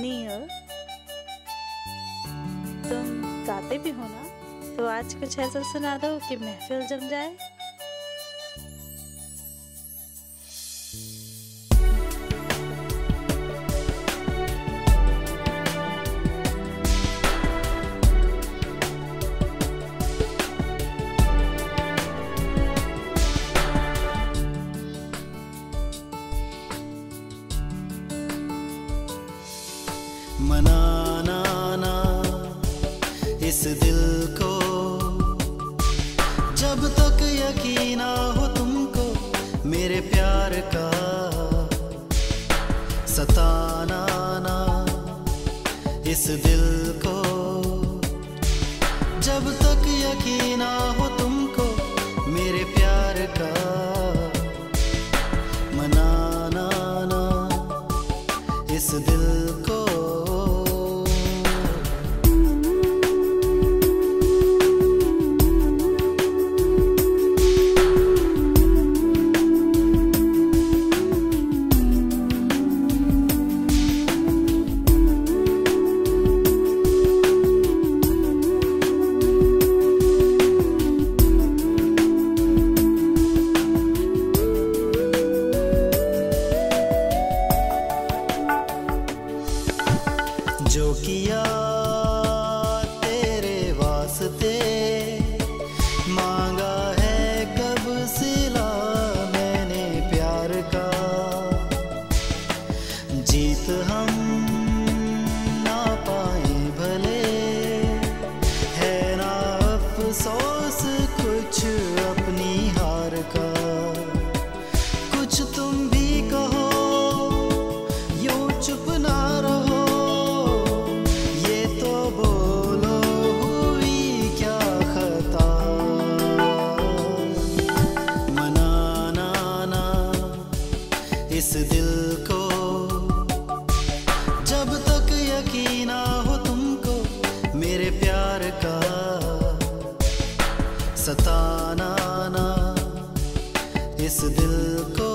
सुनी हो। तुम गाते भी हो ना, तो आज कुछ ऐसा सुना दो कि महफिल जम जाए। मनाना ना इस दिल को, जब तक यकीन ना हो तुमको मेरे प्यार का। सताना ना इस दिल को, जब तक यकीन ना हो तुमको मेरे प्यार का। मनाना ना इस दिल को। जो किया तेरे वास्ते, मांगा है कब सिला मैंने प्यार का। जीत हम ना पाए भले, है ना अफसोस कुछ अपनी हार का। कुछ तुम भी कहो, यूं चुप ना रहो, इस दिल को जब तक यकीन ना हो तुमको मेरे प्यार का। सताना ना इस दिल को।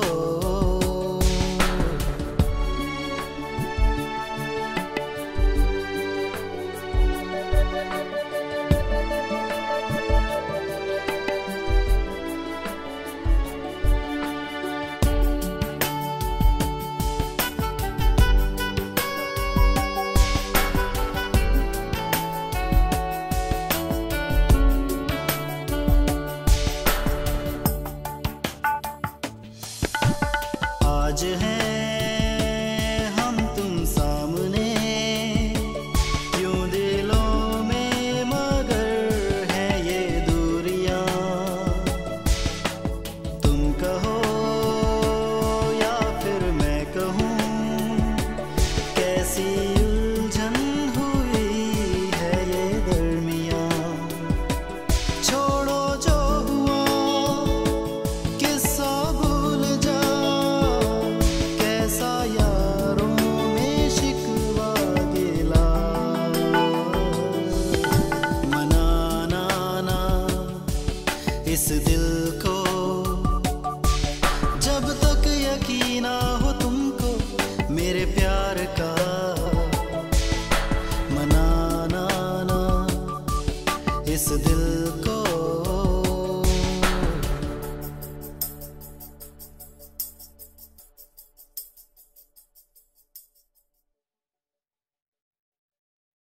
आज है